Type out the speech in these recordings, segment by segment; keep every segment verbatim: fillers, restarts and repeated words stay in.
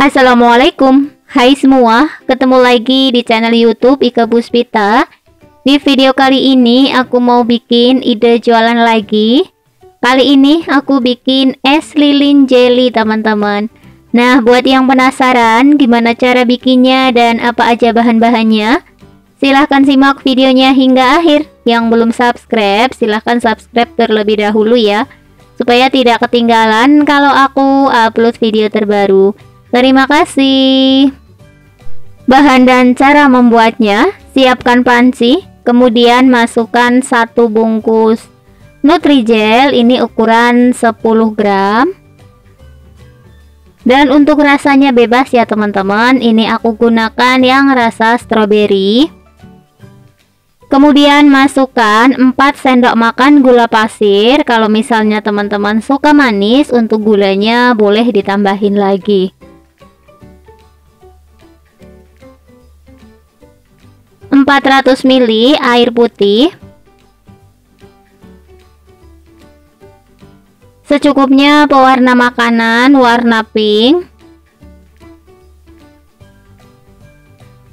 Assalamualaikum, hai semua, ketemu lagi di channel YouTube Ike Puspita. Di video kali ini aku mau bikin ide jualan lagi. Kali ini aku bikin es lilin jelly, teman-teman. Nah, buat yang penasaran gimana cara bikinnya dan apa aja bahan-bahannya, silahkan simak videonya hingga akhir. Yang belum subscribe silahkan subscribe terlebih dahulu ya, supaya tidak ketinggalan kalau aku upload video terbaru. Terima kasih. Bahan dan cara membuatnya: siapkan panci, kemudian masukkan satu bungkus Nutrijell, ini ukuran sepuluh gram. Dan untuk rasanya bebas ya teman-teman, ini aku gunakan yang rasa stroberi. Kemudian masukkan empat sendok makan gula pasir. Kalau misalnya teman-teman suka manis, untuk gulanya boleh ditambahin lagi. empat ratus mililiter air putih, secukupnya pewarna makanan warna pink.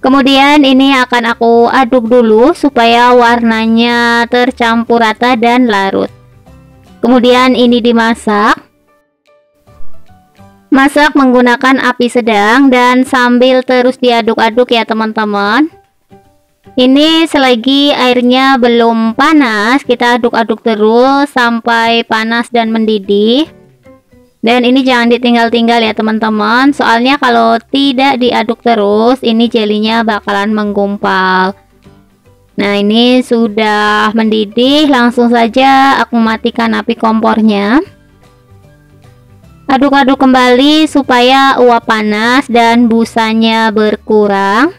Kemudian ini akan aku aduk dulu supaya warnanya tercampur rata dan larut. Kemudian ini dimasak. Masak menggunakan api sedang dan sambil terus diaduk-aduk ya teman-teman. Ini selagi airnya belum panas, kita aduk-aduk terus sampai panas dan mendidih. Dan ini jangan ditinggal-tinggal ya teman-teman, soalnya kalau tidak diaduk terus ini jelinya bakalan menggumpal. Nah, ini sudah mendidih, langsung saja aku matikan api kompornya. Aduk-aduk kembali supaya uap panas dan busanya berkurang.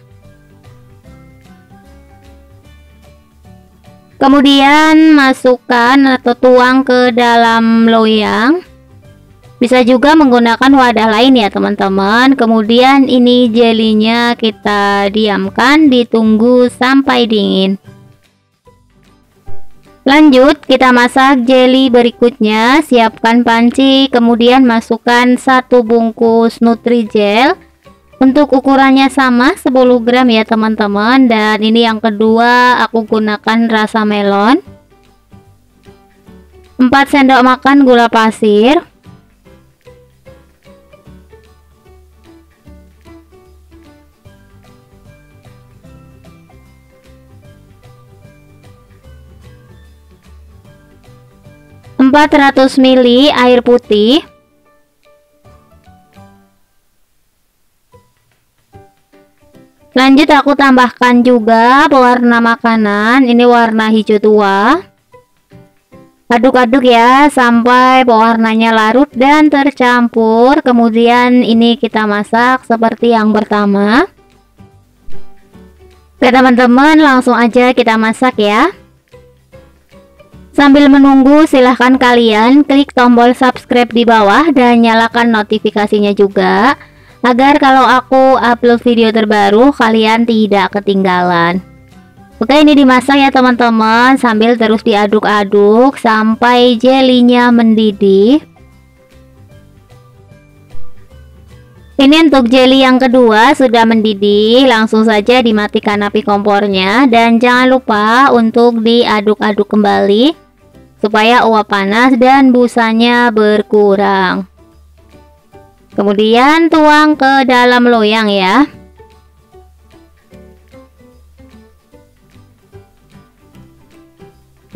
Kemudian masukkan atau tuang ke dalam loyang. Bisa juga menggunakan wadah lain ya teman-teman. Kemudian ini jelinya kita diamkan, ditunggu sampai dingin. Lanjut kita masak jeli berikutnya. Siapkan panci, kemudian masukkan satu bungkus Nutrijell. Untuk ukurannya sama sepuluh gram ya teman-teman. Dan ini yang kedua aku gunakan rasa melon. Empat sendok makan gula pasir, empat ratus mililiter air putih, lanjut aku tambahkan juga pewarna makanan, ini warna hijau tua. Aduk-aduk ya sampai pewarnanya larut dan tercampur. Kemudian ini kita masak seperti yang pertama. Oke teman-teman, langsung aja kita masak ya. Sambil menunggu silahkan kalian klik tombol subscribe di bawah dan nyalakan notifikasinya juga, agar kalau aku upload video terbaru kalian tidak ketinggalan. Oke, ini dimasak ya teman-teman sambil terus diaduk-aduk sampai jelinya mendidih. Ini untuk jeli yang kedua sudah mendidih, langsung saja dimatikan api kompornya dan jangan lupa untuk diaduk-aduk kembali supaya uap panas dan busanya berkurang. Kemudian tuang ke dalam loyang ya.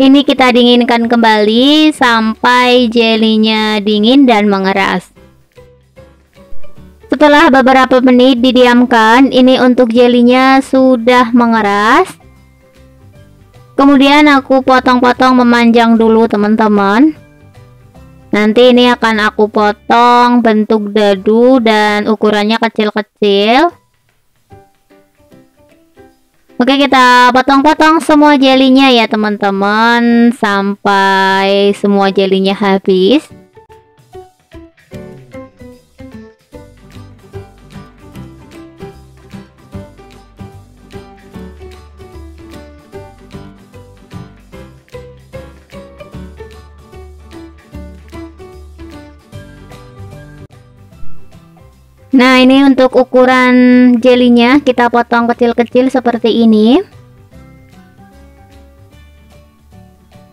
Ini kita dinginkan kembali sampai jelinya dingin dan mengeras. Setelah beberapa menit didiamkan, ini untuk jelinya sudah mengeras. Kemudian aku potong-potong memanjang dulu teman-teman. Nanti ini akan aku potong bentuk dadu dan ukurannya kecil-kecil. Oke, kita potong-potong semua jelinya ya teman-teman sampai semua jelinya habis. Nah, ini untuk ukuran jelinya kita potong kecil-kecil seperti ini.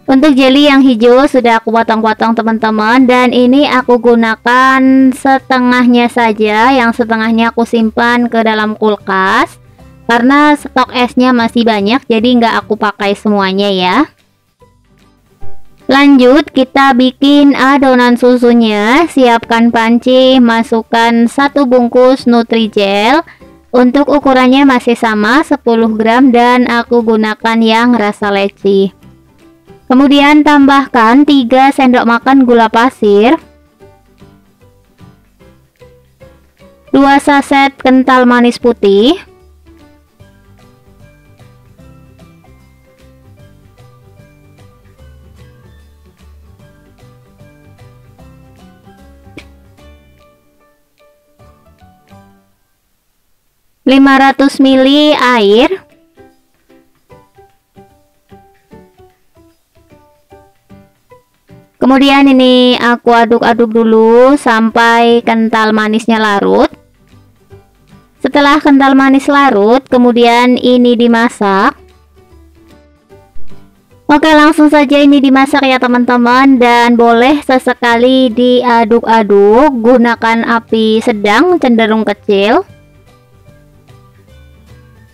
Untuk jeli yang hijau sudah aku potong-potong teman-teman, dan ini aku gunakan setengahnya saja, yang setengahnya aku simpan ke dalam kulkas karena stok esnya masih banyak, jadi nggak aku pakai semuanya ya. Lanjut kita bikin adonan susunya. Siapkan panci, masukkan satu bungkus Nutrijell. Untuk ukurannya masih sama sepuluh gram, dan aku gunakan yang rasa leci. Kemudian tambahkan tiga sendok makan gula pasir, dua sachet kental manis putih, lima ratus mililiter air, kemudian ini aku aduk-aduk dulu sampai kental manisnya larut. Setelah kental manis larut, kemudian ini dimasak. Oke, langsung saja ini dimasak ya teman-teman, dan boleh sesekali diaduk-aduk, gunakan api sedang cenderung kecil.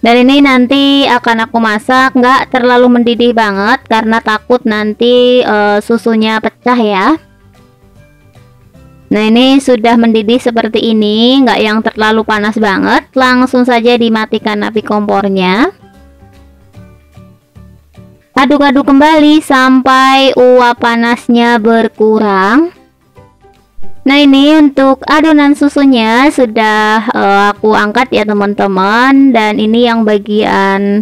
Dan ini nanti akan aku masak nggak terlalu mendidih banget karena takut nanti e, susunya pecah ya. Nah, ini sudah mendidih seperti ini, nggak yang terlalu panas banget. Langsung saja dimatikan api kompornya. Aduk-aduk kembali sampai uap panasnya berkurang. Nah, ini untuk adonan susunya sudah uh, aku angkat ya teman-teman, dan ini yang bagian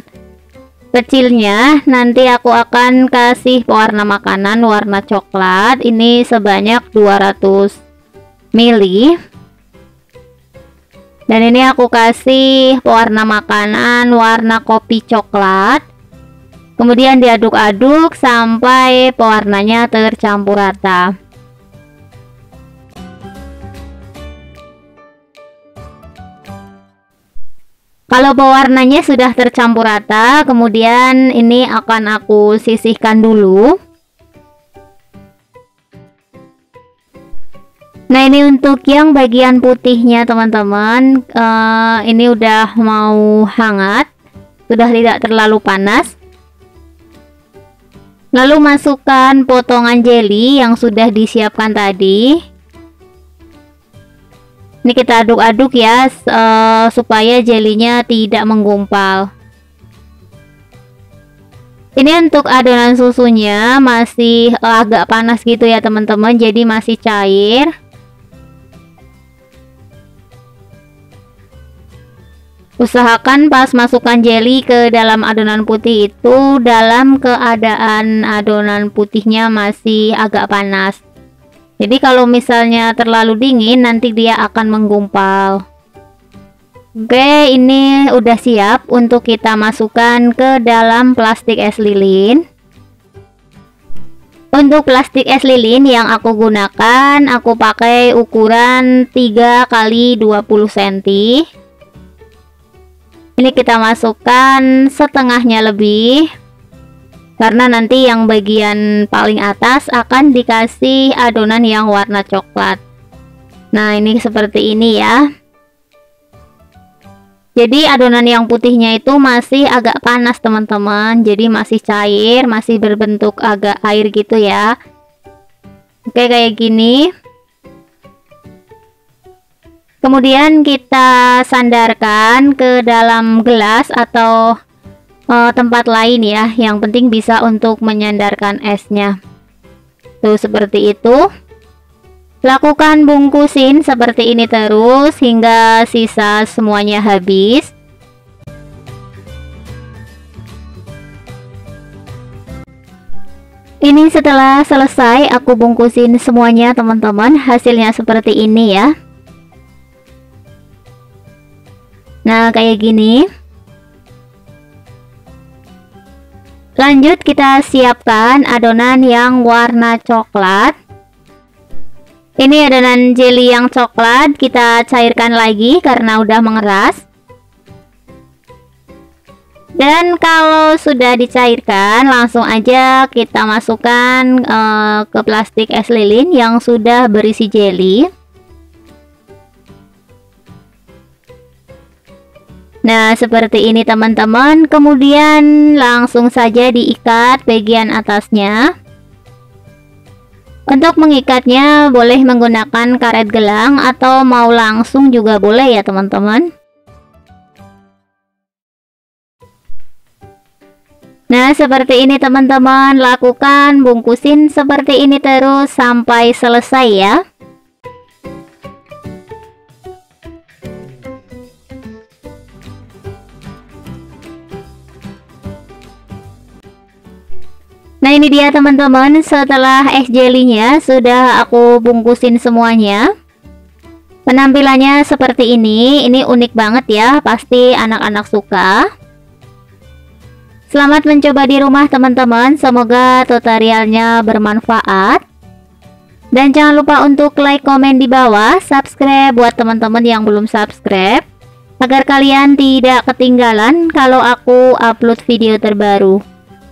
kecilnya nanti aku akan kasih pewarna makanan warna coklat, ini sebanyak dua ratus mililiter. Dan ini aku kasih pewarna makanan warna kopi coklat, kemudian diaduk-aduk sampai pewarnanya tercampur rata. Kalau pewarnanya sudah tercampur rata, kemudian ini akan aku sisihkan dulu. Nah, ini untuk yang bagian putihnya teman-teman, uh, ini udah mau hangat, sudah tidak terlalu panas. Lalu masukkan potongan jeli yang sudah disiapkan tadi. Ini kita aduk-aduk ya, uh, supaya jelinya tidak menggumpal. Ini untuk adonan susunya masih uh, agak panas gitu ya teman-teman, jadi masih cair. Usahakan pas masukkan jeli ke dalam adonan putih itu dalam keadaan adonan putihnya masih agak panas. Jadi kalau misalnya terlalu dingin nanti dia akan menggumpal. Oke, ini udah siap untuk kita masukkan ke dalam plastik es lilin. Untuk plastik es lilin yang aku gunakan, aku pakai ukuran tiga kali dua puluh sentimeter. Ini kita masukkan setengahnya lebih, karena nanti yang bagian paling atas akan dikasih adonan yang warna coklat. Nah, ini seperti ini ya. Jadi adonan yang putihnya itu masih agak panas teman-teman, jadi masih cair, masih berbentuk agak air gitu ya. Oke, kayak gini. Kemudian kita sandarkan ke dalam gelas atau tempat lain ya, yang penting bisa untuk menyandarkan esnya. Tuh, seperti itu. Lakukan bungkusin seperti ini terus hingga sisa semuanya habis. Ini setelah selesai aku bungkusin semuanya teman-teman, hasilnya seperti ini ya. Nah, kayak gini. Lanjut kita siapkan adonan yang warna coklat. Ini adonan jelly yang coklat kita cairkan lagi karena udah mengeras. Dan kalau sudah dicairkan, langsung aja kita masukkan uh, ke plastik es lilin yang sudah berisi jelly. Nah, seperti ini teman-teman. Kemudian langsung saja diikat bagian atasnya. Untuk mengikatnya boleh menggunakan karet gelang atau mau langsung juga boleh ya teman-teman. Nah, seperti ini teman-teman, lakukan bungkusin seperti ini terus sampai selesai ya. Nah, ini dia teman-teman, setelah es jelinya sudah aku bungkusin semuanya. Penampilannya seperti ini, ini unik banget ya, pasti anak-anak suka. Selamat mencoba di rumah teman-teman, semoga tutorialnya bermanfaat. Dan jangan lupa untuk like, komen di bawah, subscribe buat teman-teman yang belum subscribe, agar kalian tidak ketinggalan kalau aku upload video terbaru.